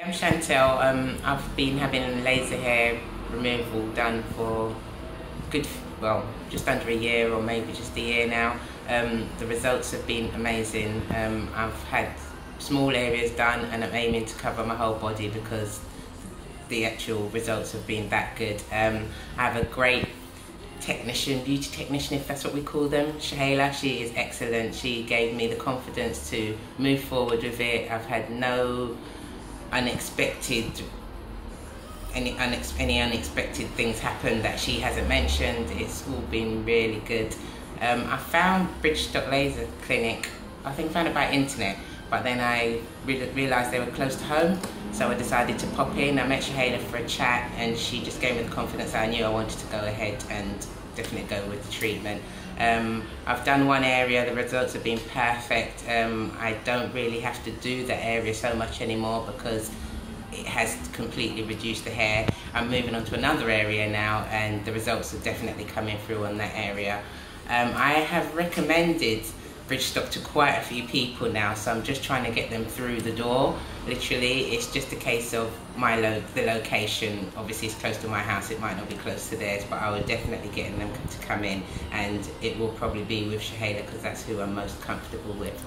I'm Chantel. I've been having laser hair removal done for just under a year, or maybe just a year now. The results have been amazing. I've had small areas done, and I'm aiming to cover my whole body because the actual results have been that good. I have a great beauty technician, if that's what we call them, Shehla. She is excellent. She gave me the confidence to move forward with it. I've had no any unexpected things happen that she hasn't mentioned. It's all been really good. I found Brigstock Laser Clinic, I think found it by internet, but then I realised they were close to home, so I decided to pop in. I met Shehla for a chat and she just gave me the confidence I knew I wanted to go ahead and definitely go with the treatment. I've done one area, the results have been perfect. I don't really have to do that area so much anymore because it has completely reduced the hair. I'm moving on to another area now and the results are definitely coming through on that area. I have recommended Brigstock to quite a few people now, so I'm just trying to get them through the door. Literally, it's just a case of the location. Obviously, it's close to my house, it might not be close to theirs, but I would definitely get them to come in, and it will probably be with Shehla because that's who I'm most comfortable with.